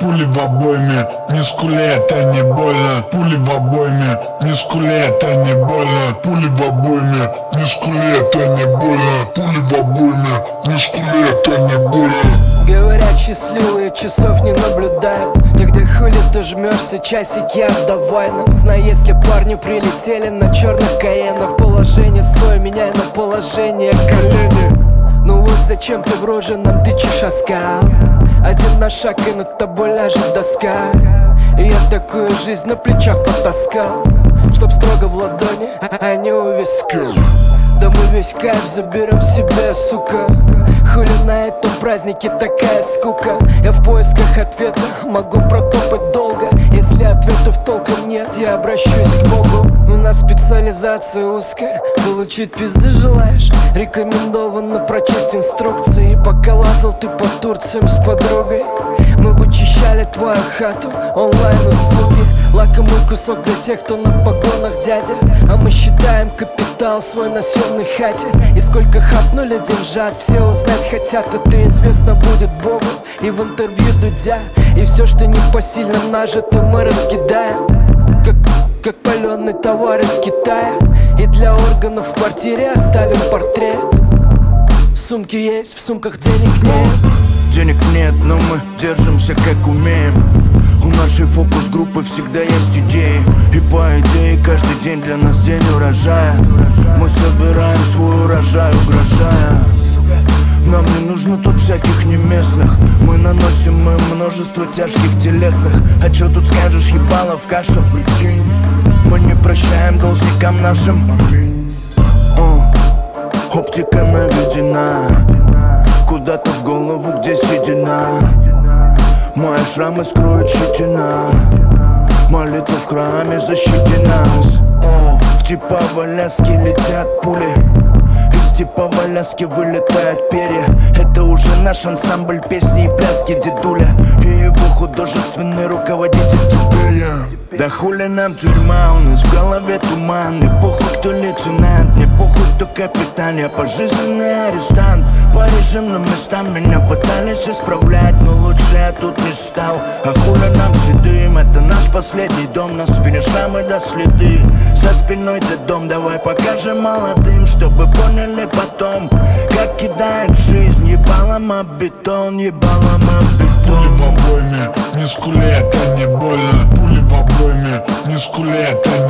Пули в обойме, не скули, это не больно. Пули в обойме, не скули, это не больно. Пули в обойме, не скули, это не больно. Пули в обойме, не скули, это не больно. Говорят, счастливые часов не наблюдают. Тогда хули ты жмешься, часики отдавай нам. Знай, если парни прилетели на черных каенах, положение стой, меняй на положение колени. Ну вот зачем ты в рожу нам тычешь оскал? Один на шаг, и над тобой ляжет доска. И я такую жизнь на плечах потаскал, чтоб строго в ладони, а не у виска. Да мы весь кайф заберем себе, сука. Хули на этом празднике такая скука. Я в поисках ответа могу протопать долго. Если ответов толком нет, я обращусь к Богу. У нас специализация узкая, получить пизды желаешь? Рекомендовано прочесть инструкции. Пока лазал ты по Турциям с подругой, мы вычищали твою хату, онлайн-услуги. Лакомый кусок для тех, кто на погонах дядя. А мы считаем капитал свой на съемной хате. И сколько хапнули деньжат, все узнать хотят. Это известно будет Богу и в интервью Дудя. И все, что не посильно нажито, мы раскидаем, как паленый товар из Китая. И для органов в квартире оставим портрет. Сумки есть, в сумках денег нет. Денег нет, но мы держимся как умеем. У нашей фокус-группы всегда есть идеи. И по идее каждый день для нас день урожая. Мы собираем свой урожай, угрожая. Нам не нужно тут всяких неместных. Мы наносим им множество тяжких телесных. А чё тут скажешь, ебало в кашу, прикинь. Мы не прощаем должникам нашим. Оптика наведена куда-то в голову, где седина. Мои шрамы скроют щетина. Молитва в храме защити нас. В типовой ляске летят пули, из типовой ляски вылетают перья. Это уже наш ансамбль песни и пляски дедуля и его художественный руководитель теперь я. Да хули нам тюрьма, у нас в голове туман. Не похуй, кто лейтенант, не похуй, кто капитан. Я пожизненный арестант, по режимным местам. Меня пытались исправлять, но лучше я тут не стал. А хули нам седым, это наш последний дом. Нас перешам и до следы, со спиной дедом. Давай покажем молодым, чтобы поняли потом, как кидает жизнь. Ебалом об бетон, ебалом об бетон. Пули в обойме, не скули, это не больно. Пули в обойме, не скули, это не больно.